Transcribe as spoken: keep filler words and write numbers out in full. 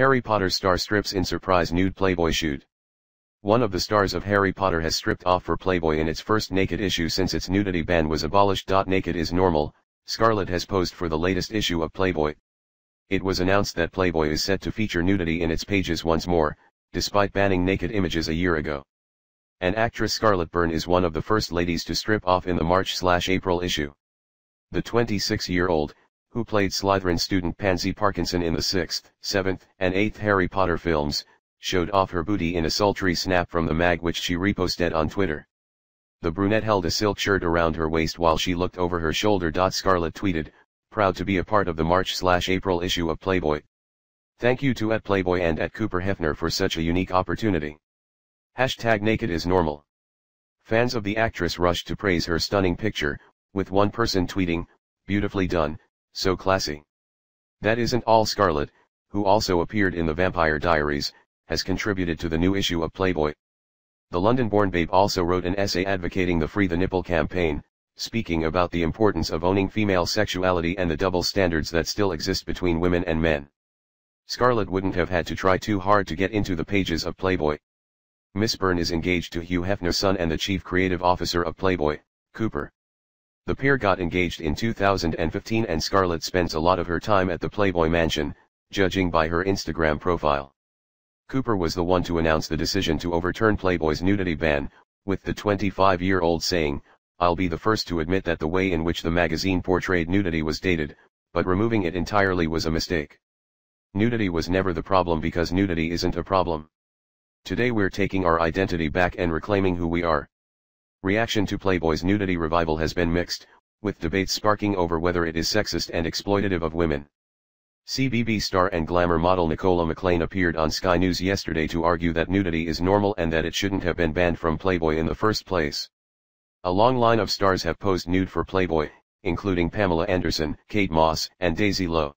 Harry Potter star strips in surprise nude Playboy shoot. One of the stars of Harry Potter has stripped off for Playboy in its first naked issue since its nudity ban was abolished. Naked is normal, Scarlett has posed for the latest issue of Playboy. It was announced that Playboy is set to feature nudity in its pages once more, despite banning naked images a year ago. And actress Scarlett Byrne is one of the first ladies to strip off in the March-April issue. The twenty-six-year-old, who played Slytherin student Pansy Parkinson in the sixth, seventh, and eighth Harry Potter films, showed off her booty in a sultry snap from the mag which she reposted on Twitter. The brunette held a silk shirt around her waist while she looked over her shoulder. Scarlett tweeted, "Proud to be a part of the March-April issue of Playboy. Thank you to at Playboy and at Cooper Hefner for such a unique opportunity. Hashtag naked is normal." Fans of the actress rushed to praise her stunning picture, with one person tweeting, "Beautifully done, so classy." That isn't all. Scarlett, who also appeared in The Vampire Diaries, has contributed to the new issue of Playboy. The London-born babe also wrote an essay advocating the Free the Nipple campaign, speaking about the importance of owning female sexuality and the double standards that still exist between women and men. Scarlett wouldn't have had to try too hard to get into the pages of Playboy. Miss Byrne is engaged to Hugh Hefner's son and the chief creative officer of Playboy, Cooper. The pair got engaged in two thousand fifteen, and Scarlett spends a lot of her time at the Playboy Mansion, judging by her Instagram profile. Cooper was the one to announce the decision to overturn Playboy's nudity ban, with the twenty-five-year-old saying, "I'll be the first to admit that the way in which the magazine portrayed nudity was dated, but removing it entirely was a mistake. Nudity was never the problem because nudity isn't a problem. Today we're taking our identity back and reclaiming who we are." Reaction to Playboy's nudity revival has been mixed, with debates sparking over whether it is sexist and exploitative of women. C B B star and glamour model Nicola McLean appeared on Sky News yesterday to argue that nudity is normal and that it shouldn't have been banned from Playboy in the first place. A long line of stars have posed nude for Playboy, including Pamela Anderson, Kate Moss, and Daisy Lowe.